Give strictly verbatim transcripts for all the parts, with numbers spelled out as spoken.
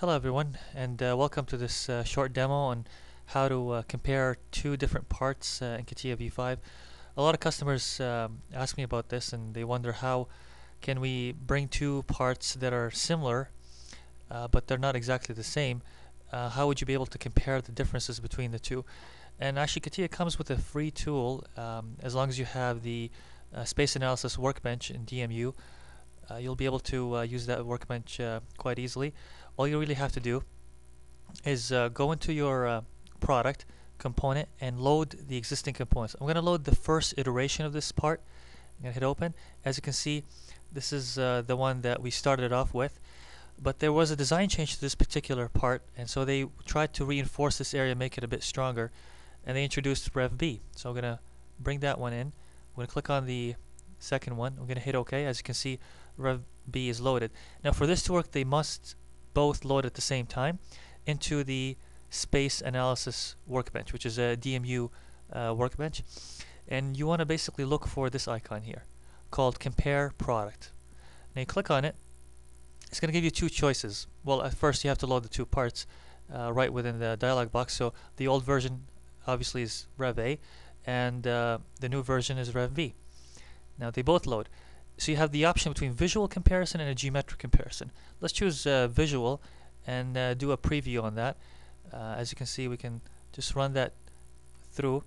Hello everyone, and uh, welcome to this uh, short demo on how to uh, compare two different parts uh, in CATIA V five. A lot of customers um, ask me about this, and they wonder how can we bring two parts that are similar uh, but they're not exactly the same. Uh, how would you be able to compare the differences between the two? And actually CATIA comes with a free tool um, as long as you have the uh, Space Analysis Workbench in D M U. Uh, you'll be able to uh, use that workbench uh, quite easily. All you really have to do is uh, go into your uh, product component and load the existing components. I'm going to load the first iteration of this part. I'm going to hit open. As you can see, this is uh, the one that we started off with, but there was a design change to this particular part, and so they tried to reinforce this area, make it a bit stronger, and they introduced Rev B. So I'm going to bring that one in. I'm going to click on the second one. I'm going to hit OK. As you can see, Rev B is loaded. Now for this to work, they must both load at the same time into the Space Analysis Workbench, which is a D M U uh, workbench, and you want to basically look for this icon here called Compare Product. Now you click on it. It's going to give you two choices. Well, at first you have to load the two parts uh, right within the dialog box. So the old version obviously is Rev A, and uh, the new version is Rev B. Now they both load. So you have the option between visual comparison and a geometric comparison. Let's choose uh, visual and uh, do a preview on that. Uh, as you can see, we can just run that through,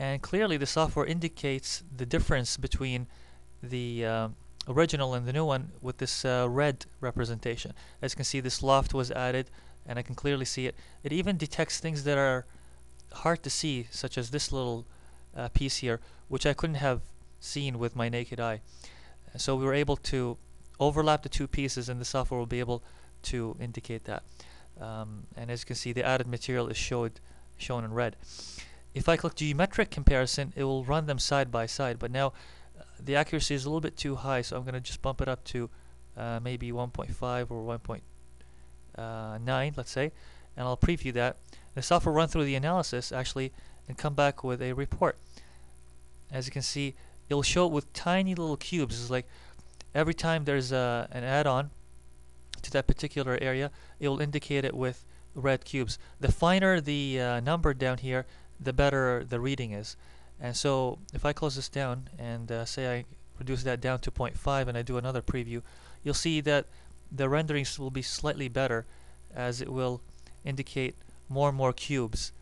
and clearly the software indicates the difference between the uh, original and the new one with this uh, red representation. As you can see, this loft was added, and I can clearly see it. It even detects things that are hard to see, such as this little uh, piece here, which I couldn't have seen with my naked eye. So we were able to overlap the two pieces, and the software will be able to indicate that. Um, and as you can see, the added material is showed, shown in red. If I click geometric comparison, it will run them side by side, but now uh, the accuracy is a little bit too high, so I'm going to just bump it up to uh, maybe one point five or one point nine, let's say, and I'll preview that. The software will run through the analysis, actually, and come back with a report. As you can see, it'll show it with tiny little cubes. It's like every time there's a, an add-on to that particular area, it'll indicate it with red cubes. The finer the uh, number down here, the better the reading is. And so if I close this down and uh, say I reduce that down to zero point five and I do another preview, you'll see that the renderings will be slightly better, as it will indicate more and more cubes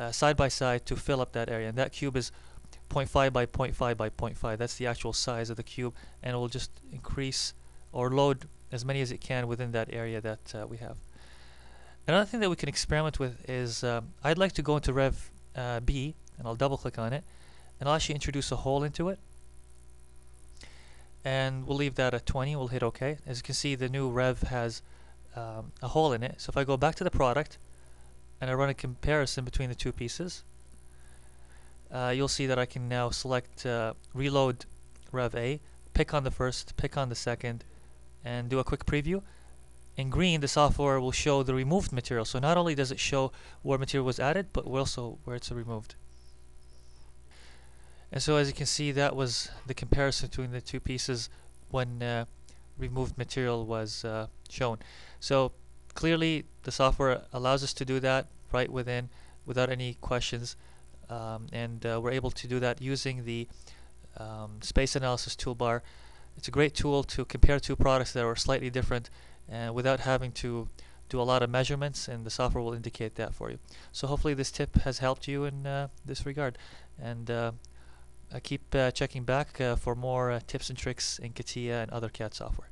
uh, side by side to fill up that area. And that cube is zero point five by zero point five by zero point five. That's the actual size of the cube, and it will just increase or load as many as it can within that area that uh, we have. Another thing that we can experiment with is um, I'd like to go into Rev uh, B, and I'll double click on it, and I'll actually introduce a hole into it, and we'll leave that at twenty. We'll hit OK. As you can see, the new Rev has um, a hole in it. So if I go back to the product and I run a comparison between the two pieces, Uh, you'll see that I can now select uh, reload Rev A, pick on the first, pick on the second, and do a quick preview. In green, the software will show the removed material. So not only does it show where material was added, but also where it's removed. And so as you can see, that was the comparison between the two pieces when uh, removed material was uh, shown. So clearly the software allows us to do that right within without any questions. Um, and uh, we're able to do that using the um, Space Analysis toolbar. It's a great tool to compare two products that are slightly different and without having to do a lot of measurements, and the software will indicate that for you. So hopefully this tip has helped you in uh, this regard, and uh, I keep uh, checking back uh, for more uh, tips and tricks in CATIA and other C A D software.